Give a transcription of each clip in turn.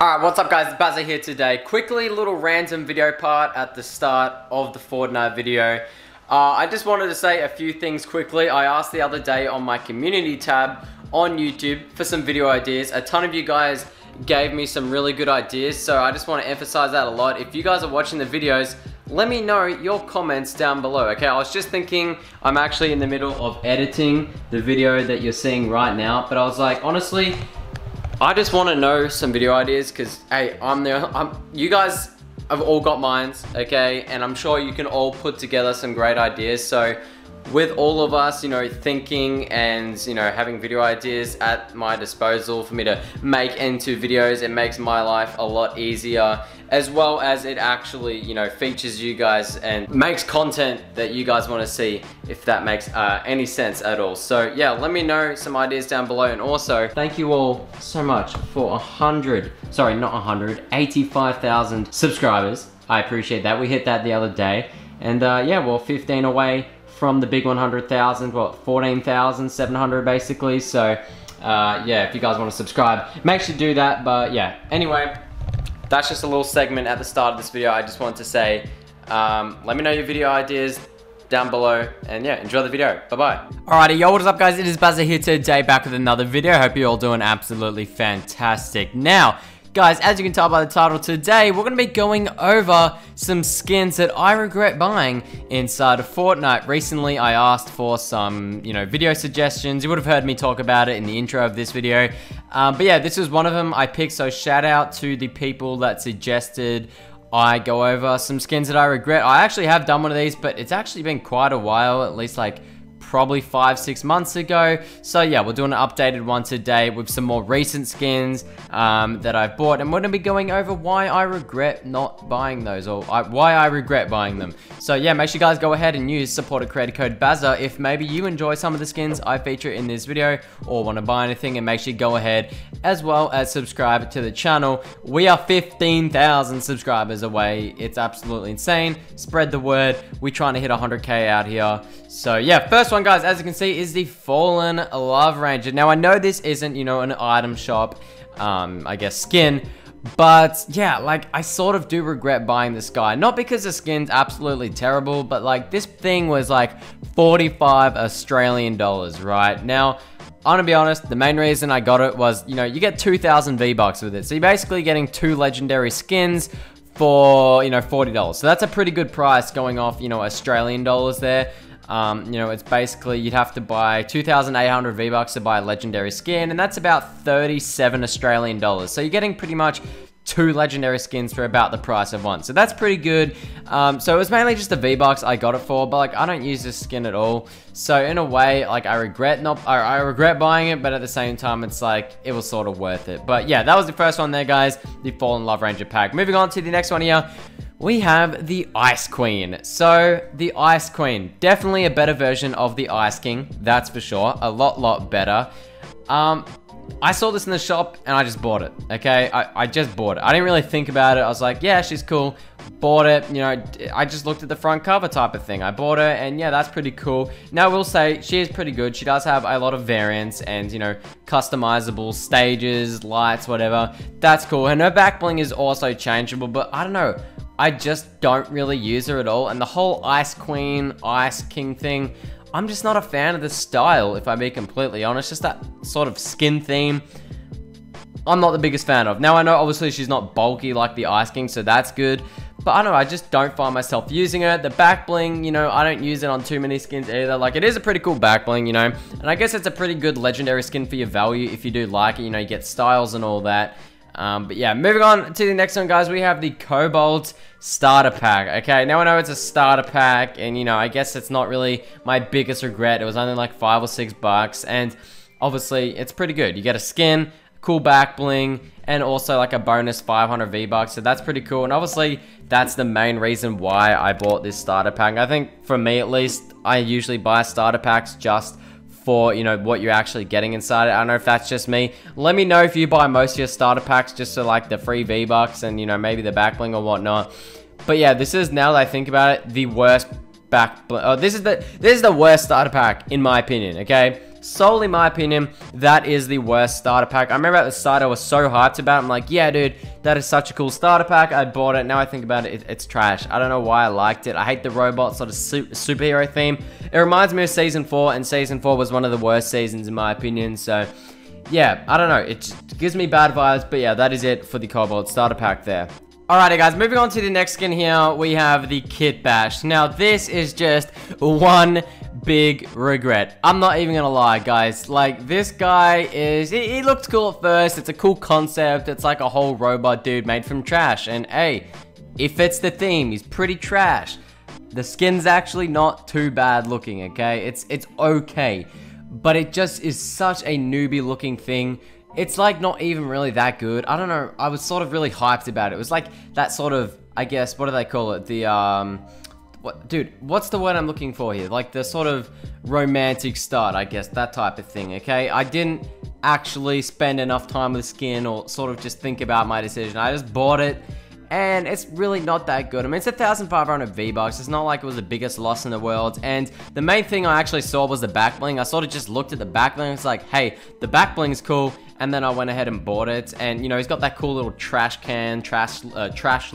Alright, what's up guys, Bazzaa here today. Quickly, little random video part at the start of the Fortnite video. I just wanted to say a few things quickly. I asked the other day on my community tab on YouTube for some video ideas. A ton of you guys gave me some really good ideas, so I just want to emphasize that a lot. If you guys are watching the videos, let me know your comments down below, okay? I was just thinking, I'm actually in the middle of editing the video that you're seeing right now, but I was like, honestly, I just want to know some video ideas because, hey, you guys have all got minds, okay? And I'm sure you can all put together some great ideas. So with all of us, you know, thinking and, you know, having video ideas at my disposal for me to make into videos, it makes my life a lot easier, as well as it actually, you know, features you guys and makes content that you guys want to see, if that makes any sense at all. So yeah, let me know some ideas down below. And also, thank you all so much for 85,000 subscribers. I appreciate that. We hit that the other day. And yeah, well, 15 away from the big 100,000, well, 14,700 basically. So yeah, if you guys want to subscribe, make sure to do that. But yeah, anyway, that's just a little segment at the start of this video. I just want to say, let me know your video ideas down below, and yeah, enjoy the video. Bye-bye. Alrighty, yo, what is up guys? It is Bazzaa here today, back with another video. Hope you're all doing absolutely fantastic. Now, guys, as you can tell by the title, today we're going to be going over some skins that I regret buying inside of Fortnite. Recently, I asked for some, you know, video suggestions. You would have heard me talk about it in the intro of this video. But yeah, this is one of them I picked, so shout out to the people that suggested I go over some skins that I regret. I actually have done one of these, but it's actually been quite a while, at least like probably 5-6 months ago. So yeah, we're doing an updated one today with some more recent skins that I've bought, and we're gonna be going over why I regret not buying those, or why I regret buying them. So yeah, make sure you guys go ahead and use supporter credit code Bazzaa if maybe you enjoy some of the skins I feature in this video or want to buy anything. And make sure you go ahead as well as subscribe to the channel. We are 15,000 subscribers away. It's absolutely insane. Spread the word. We're trying to hit 100K out here. So yeah, first one, guys, as you can see, is the Fallen Love Ranger. Now, I know this isn't, you know, an item shop, I guess, skin, but yeah, like, I sort of do regret buying this guy. Not because the skin's absolutely terrible, but like, this thing was like 45 Australian dollars, right? Now, I'm gonna be honest, the main reason I got it was, you know, you get 2,000 V-Bucks with it. So you're basically getting 2 legendary skins for, you know, $40. So that's a pretty good price going off, you know, Australian dollars there. You know, it's basically, you'd have to buy 2,800 V-Bucks to buy a legendary skin, and that's about 37 Australian dollars. So you're getting pretty much 2 legendary skins for about the price of one. So that's pretty good. So it was mainly just the V-Bucks I got it for, but like, I don't use this skin at all. So in a way, like, I regret buying it, but at the same time, it's like, it was sort of worth it. But yeah, that was the first one there, guys, the Fallen Love Ranger pack. Moving on to the next one here. We have the Ice Queen. So, the Ice Queen, definitely a better version of the Ice King, that's for sure. A lot better. I saw this in the shop and I just bought it, okay? I just bought it. I didn't really think about it. I was like, yeah, she's cool. Bought it, you know, I just looked at the front cover type of thing. I bought her, and yeah, that's pretty cool. Now, I will say, she is pretty good. She does have a lot of variants and, you know, customizable stages, lights, whatever. That's cool. And her back bling is also changeable, but I don't know. I just don't really use her at all, and the whole Ice Queen, Ice King thing, I'm just not a fan of the style, if I be completely honest. Just that sort of skin theme, I'm not the biggest fan of. Now, I know obviously she's not bulky like the Ice King, so that's good, but I don't know, I just don't find myself using her. The back bling, you know, I don't use it on too many skins either. Like, it is a pretty cool back bling, you know, and I guess it's a pretty good legendary skin for your value if you do like it. You know, you get styles and all that. But yeah, moving on to the next one, guys, we have the Cobalt starter pack. Okay, now I know it's a starter pack, and you know, I guess it's not really my biggest regret. It was only like $5 or $6, and obviously it's pretty good. You get a skin, cool back bling, and also like a bonus 500 V-Bucks, so that's pretty cool. And obviously that's the main reason why I bought this starter pack. I think for me at least, I usually buy starter packs just for, you know, what you're actually getting inside it. I don't know if that's just me. Let me know if you buy most of your starter packs just for like the free V-Bucks and, you know, maybe the back bling or whatnot. But yeah, this is, now that I think about it, the worst back bling. Oh, this is the worst starter pack in my opinion, okay? solely my opinion, that is the worst starter pack. I remember at the start I was so hyped about it. I'm like, yeah, dude, that is such a cool starter pack. I bought it. Now I think about it, it's trash. I don't know why I liked it. I hate the robot sort of superhero theme. It reminds me of Season 4, and Season 4 was one of the worst seasons in my opinion, so... yeah, I don't know, it just gives me bad vibes, but yeah, that is it for the Cobalt starter pack there. Alrighty guys, moving on to the next skin here, we have the Kit Bash. Now this is just one big regret. I'm not even gonna lie guys, like this guy is, he looked cool at first, it's a cool concept, it's like a whole robot dude made from trash, and hey, he fits the theme, he's pretty trash. The skin's actually not too bad looking, okay, it's okay. But it just is such a newbie looking thing. It's like not even really that good. I don't know, I was sort of really hyped about it. It was like that sort of, I guess, what do they call it? The, what, dude, what's the word I'm looking for here? Like the sort of romantic start, I guess, that type of thing, okay? I didn't actually spend enough time with skin or sort of just think about my decision. I just bought it. And it's really not that good. I mean, it's 1,500 V-Bucks. It's not like it was the biggest loss in the world. And the main thing I actually saw was the back bling. I sort of just looked at the back bling. It's like, hey, the back bling's cool. And then I went ahead and bought it. And, you know, he's got that cool little trash can, trash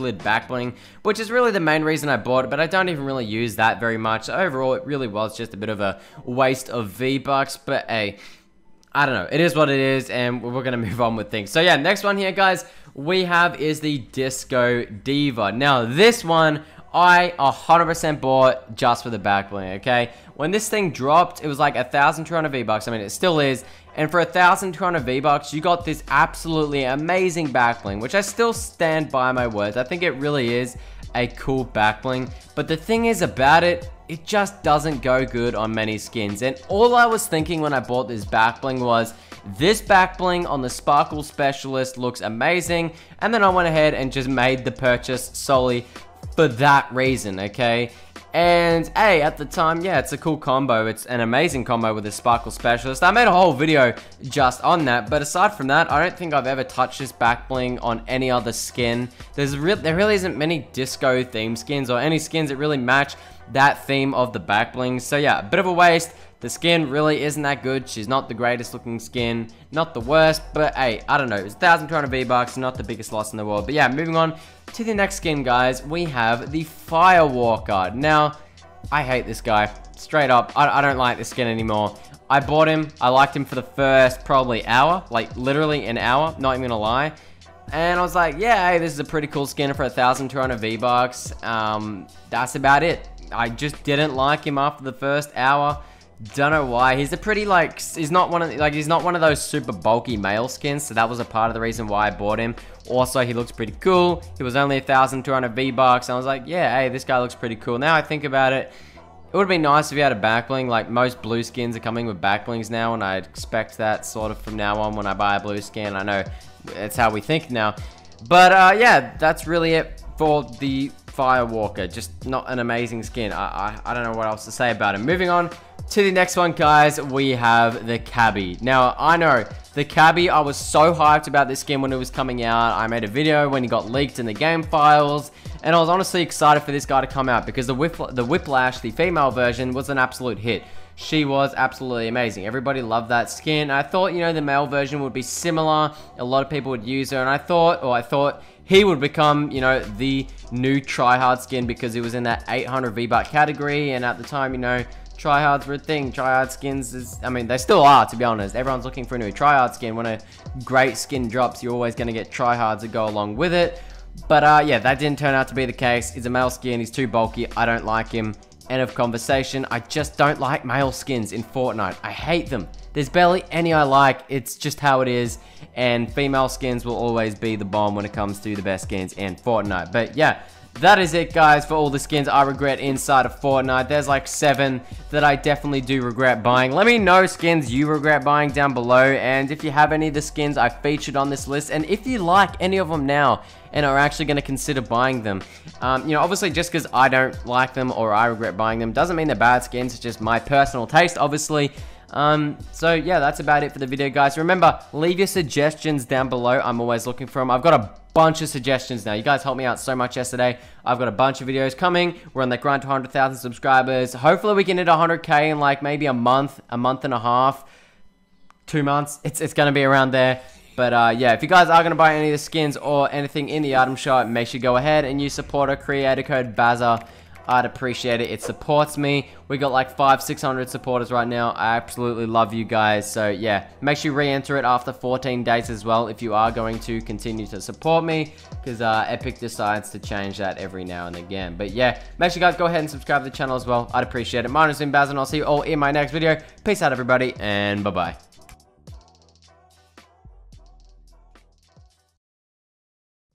lid back bling, which is really the main reason I bought it, but I don't even really use that very much. So overall, it really was just a bit of a waste of V-Bucks. But, hey, I don't know. It is what it is, and we're going to move on with things. So, yeah, next one here, guys, we have is the Disco Diva. Now, this one, I 100% bought just for the back bling, okay? When this thing dropped, it was like 1,200 V-Bucks. I mean, it still is. And for 1,200 V-Bucks, you got this absolutely amazing back bling, which I still stand by my words. I think it really is a cool back bling. But the thing is about it, it just doesn't go good on many skins. And all I was thinking when I bought this back bling was, this back bling on the Sparkle Specialist looks amazing. And then I went ahead and just made the purchase solely for that reason, okay? And hey, at the time, yeah, it's a cool combo. It's an amazing combo with the Sparkle Specialist. I made a whole video just on that. But aside from that, I don't think I've ever touched this back bling on any other skin. There really isn't many disco theme skins or any skins that really match that theme of the back bling. So yeah, a bit of a waste. The skin really isn't that good. She's not the greatest looking skin, not the worst, but hey, I don't know, it's 1,200 V-Bucks, not the biggest loss in the world. But yeah, moving on to the next skin guys, we have the Firewalker. Now I hate this guy, straight up. I don't like this skin anymore. I bought him, I liked him for the first probably hour, like literally an hour, not even gonna lie. And I was like, yeah, hey, this is a pretty cool skin for 1,200 V-Bucks. That's about it. I just didn't like him after the first hour. Don't know why. He's a pretty, like, he's not one of those super bulky male skins, so that was a part of the reason why I bought him. Also, he looks pretty cool. He was only 1,200 V-Bucks. I was like, yeah, hey, this guy looks pretty cool. Now I think about it, it would be nice if he had a back bling. Like, most blue skins are coming with back blings now, and I expect that sort of from now on when I buy a blue skin. I know it's how we think now. But, yeah, that's really it for the Firewalker. Just not an amazing skin. I don't know what else to say about him. Moving on to the next one guys, we have the Cabby. Now I know the Cabby, I was so hyped about this skin when it was coming out. I made a video when it got leaked in the game files, and I was honestly excited for this guy to come out because the Whiplash, the female version, was an absolute hit. She was absolutely amazing. Everybody loved that skin. I thought, you know, the male version would be similar. A lot of people would use her, and I thought he would become, you know, the new tryhard skin because he was in that 800 V-Buck category, and at the time, you know, tryhards were a thing. Tryhard skins is, I mean, they still are, to be honest. Everyone's looking for a new tryhard skin. When a great skin drops, you're always going to get tryhards that go along with it. But yeah, that didn't turn out to be the case. He's a male skin. He's too bulky. I don't like him. End of conversation. I just don't like male skins in Fortnite. I hate them. There's barely any I like. It's just how it is. And female skins will always be the bomb when it comes to the best skins in Fortnite. But yeah, that is it guys for all the skins I regret inside of Fortnite. There's like 7 that I definitely do regret buying. Let me know skins you regret buying down below, and if you have any of the skins I featured on this list, and if you like any of them now and are actually going to consider buying them. You know, obviously just because I don't like them or I regret buying them doesn't mean they're bad skins. It's just my personal taste, obviously. So yeah, that's about it for the video guys. Remember, leave your suggestions down below. I'm always looking for them. I've got a bunch of suggestions now. You guys helped me out so much yesterday. I've got a bunch of videos coming. We're on that grind to 100,000 subscribers. Hopefully we can hit 100K in like maybe a month and a half, 2 months. It's going to be around there. But yeah, if you guys are going to buy any of the skins or anything in the item shop, make sure you go ahead and use supporter creator code Bazzaa. I'd appreciate it. It supports me. We got like 500-600 supporters right now. I absolutely love you guys. So yeah, make sure you re-enter it after 14 days as well if you are going to continue to support me, because Epic decides to change that every now and again. But yeah, make sure you guys go ahead and subscribe to the channel as well. I'd appreciate it. My name's been Bazzaa, and I'll see you all in my next video. Peace out, everybody, and bye-bye.